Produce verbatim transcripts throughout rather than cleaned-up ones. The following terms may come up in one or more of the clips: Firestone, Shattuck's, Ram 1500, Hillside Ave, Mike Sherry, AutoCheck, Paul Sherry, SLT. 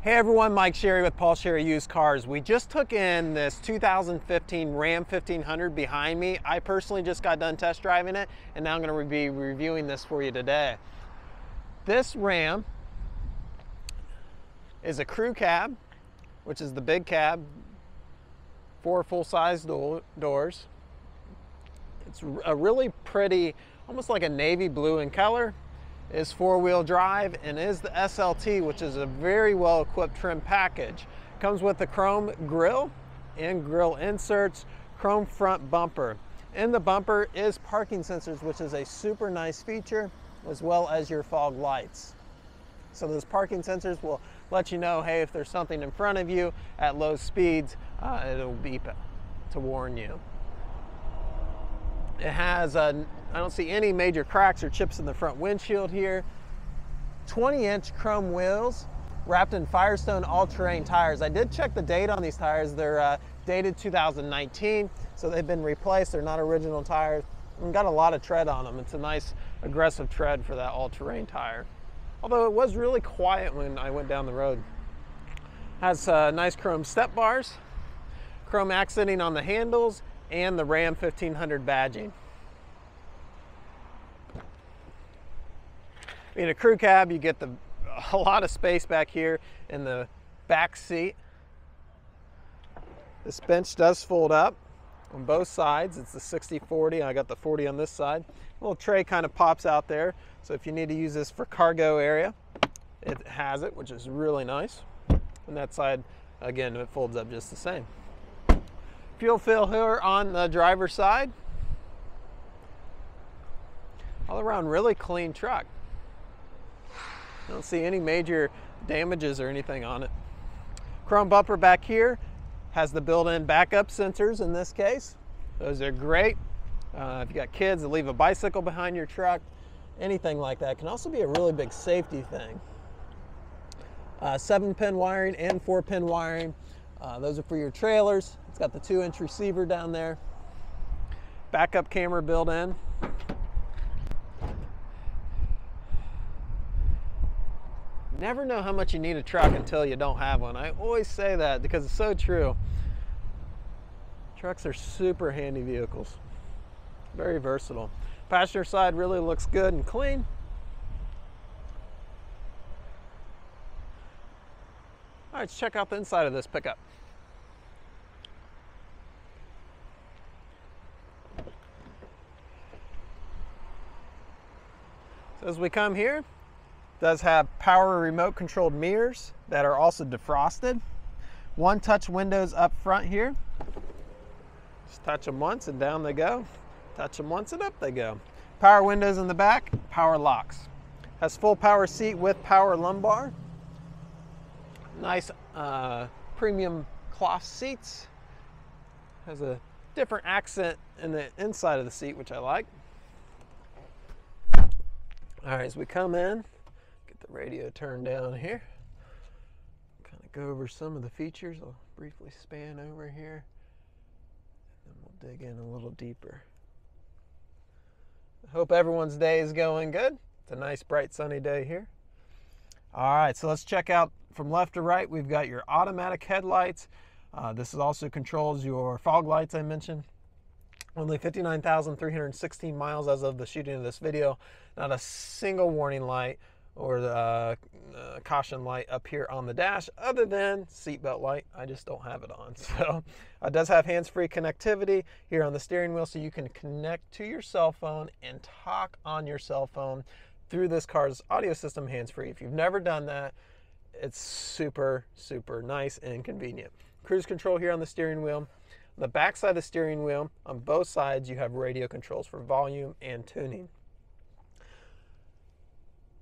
Hey everyone, Mike Sherry with Paul Sherry Used Cars. We just took in this two thousand fifteen Ram fifteen hundred behind me. I personally just got done test driving it, and now I'm going to be reviewing this for you today. This Ram is a crew cab, which is the big cab, four full-size do- doors. It's a really pretty, almost like a navy blue in color. Is four-wheel drive and is the S L T, which is a very well-equipped trim package. Comes with the chrome grille and grille inserts, chrome front bumper. In the bumper is parking sensors, which is a super nice feature, as well as your fog lights. So those parking sensors will let you know, hey, if there's something in front of you at low speeds, uh, it'll beep to warn you. It has a, I don't see any major cracks or chips in the front windshield here. twenty inch chrome wheels wrapped in Firestone all-terrain tires. I did check the date on these tires. They're uh, dated two thousand nineteen, so they've been replaced. They're not original tires. And got a lot of tread on them. It's a nice aggressive tread for that all-terrain tire. Although it was really quiet when I went down the road. Has uh, nice chrome step bars, chrome accenting on the handles, and the Ram fifteen hundred badging. In a crew cab, you get the, a lot of space back here in the back seat. This bench does fold up on both sides. It's the sixty forty. I got the forty on this side. A little tray kind of pops out there. So if you need to use this for cargo area, it has it, which is really nice. And that side, again, it folds up just the same. Fuel fill here on the driver's side. All around really clean truck. I don't see any major damages or anything on it. Chrome bumper back here has the built-in backup sensors in this case. Those are great. Uh, if you got kids, leave a bicycle behind your truck, anything like that. It can also be a really big safety thing. Uh, seven pin wiring and four pin wiring. Uh, those are for your trailers. It's got the two inch receiver down there. Backup camera built in. Never know how much you need a truck until you don't have one. I always say that because it's so true. Trucks are super handy vehicles. Very versatile. Passenger side really looks good and clean. All right, let's check out the inside of this pickup. So as we come here, it does have power remote controlled mirrors that are also defrosted. One touch windows up front here. Just touch them once and down they go. Touch them once and up they go. Power windows in the back, power locks. Has full power seat with power lumbar. Nice uh, premium cloth seats. Has a different accent in the inside of the seat, which I like. All right, as we come in, get the radio turned down here. Kind of go over some of the features. I'll briefly span over here, and then we'll dig in a little deeper. I hope everyone's day is going good. It's a nice, bright, sunny day here. All right, so let's check out from left to right. We've got your automatic headlights. Uh, this is also controls your fog lights I mentioned. Only fifty-nine thousand three hundred sixteen miles as of the shooting of this video. Not a single warning light or the uh, uh, caution light up here on the dash, other than seatbelt light. I just don't have it on. So it does have hands-free connectivity here on the steering wheel, so you can connect to your cell phone and talk on your cell phone through this car's audio system hands-free. If you've never done that, it's super, super nice and convenient. Cruise control here on the steering wheel. On the back side of the steering wheel, on both sides, you have radio controls for volume and tuning.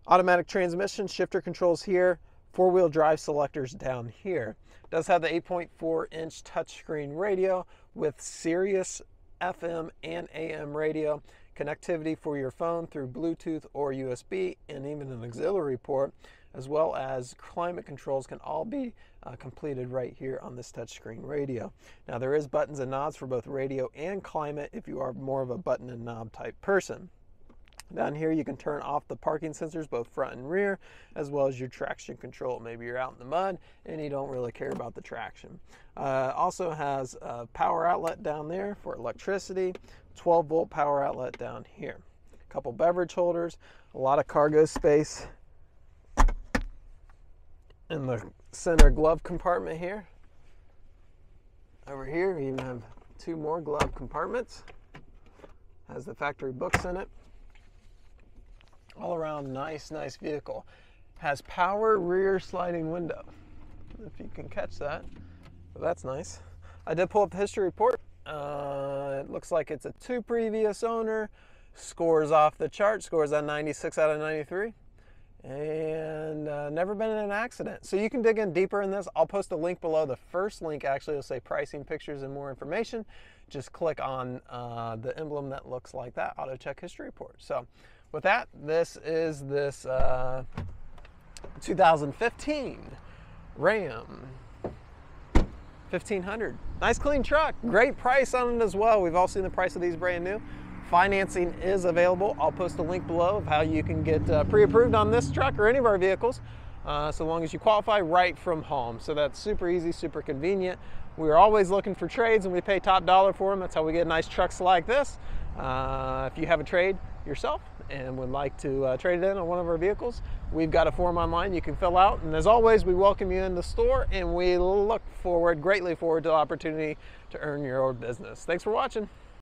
Automatic transmission, shifter controls here, four-wheel drive selectors down here. It does have the eight point four inch touchscreen radio with Sirius F M and A M radio. Connectivity for your phone through Bluetooth or U S B, and even an auxiliary port, as well as climate controls, can all be uh, completed right here on this touchscreen radio. Now there is buttons and knobs for both radio and climate if you are more of a button and knob type person. Down here you can turn off the parking sensors, both front and rear, as well as your traction control. Maybe you're out in the mud and you don't really care about the traction. Uh, also has a power outlet down there for electricity, twelve volt power outlet down here. A couple beverage holders, a lot of cargo space in the center glove compartment here. Over here we even have two more glove compartments. Has the factory books in it. All around nice, nice vehicle. Has power rear sliding window, if you can catch that. But that's nice. I did pull up the history report. Uh, it looks like it's a two previous owner. Scores off the chart. Scores on ninety-six out of ninety-three. And uh, never been in an accident. So you can dig in deeper in this. I'll post a link below. The first link actually will say pricing, pictures, and more information. Just click on uh, the emblem that looks like that, AutoCheck history report. So with that, this is this uh, two thousand fifteen Ram fifteen hundred. Nice clean truck, great price on it as well. We've all seen the price of these brand new. Financing is available. I'll post a link below of how you can get uh, pre-approved on this truck or any of our vehicles, uh, so long as you qualify right from home. So that's super easy, super convenient. We're always looking for trades and we pay top dollar for them. That's how we get nice trucks like this. Uh, if you have a trade yourself and would like to uh, trade it in on one of our vehicles, we've got a form online you can fill out. And as always, we welcome you in the store and we look forward, greatly forward to the opportunity to earn your own business. Thanks for watching.